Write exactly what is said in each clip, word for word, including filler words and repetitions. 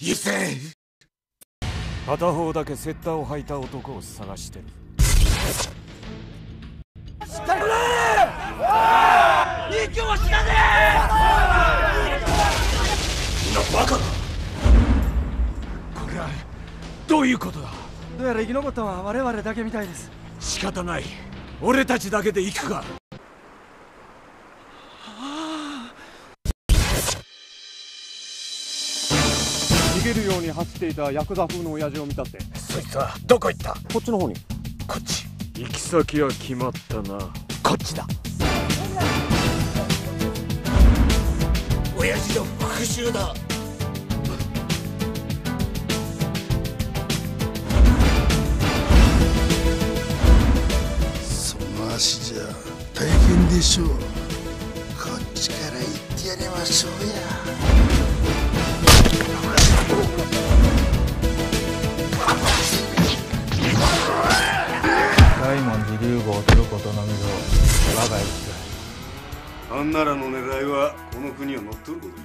優勢。片方だけセッターを履いた男を探してる。しっかり。二強は死なねえ。みんなバカだ。これはどういうことだ。どうやら生き残ったのは我々だけみたいです。仕方ない、俺たちだけで行くか。逃げるように走っていたヤクザ風の親父を見たって。そいつはどこ行った。こっちの方に。こっち。行き先は決まったな。こっちだ。親父の復讐だ。足じゃ大変でしょう。こっちから行ってやりましょうや。大門自流号とることのみぞ我が一体。あんならの狙いはこの国を乗っ取ること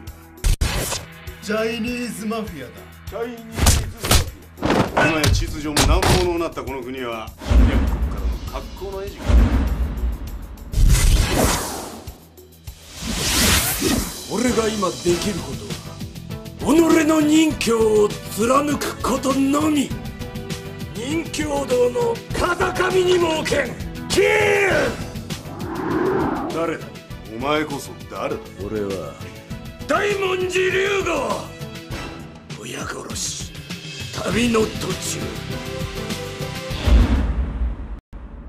じゃ。チャイニーズマフィアだ。チャイニーズマフィア。今や秩序も難攻のなったこの国は格好のエジが。俺が今できることは己の任侠を貫くことのみ。任侠道の風上にも置けん。キール。誰だお前こそ。誰だ。俺は大文字龍吾。親殺し旅の途中。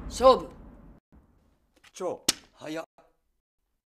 勝負。超早っ。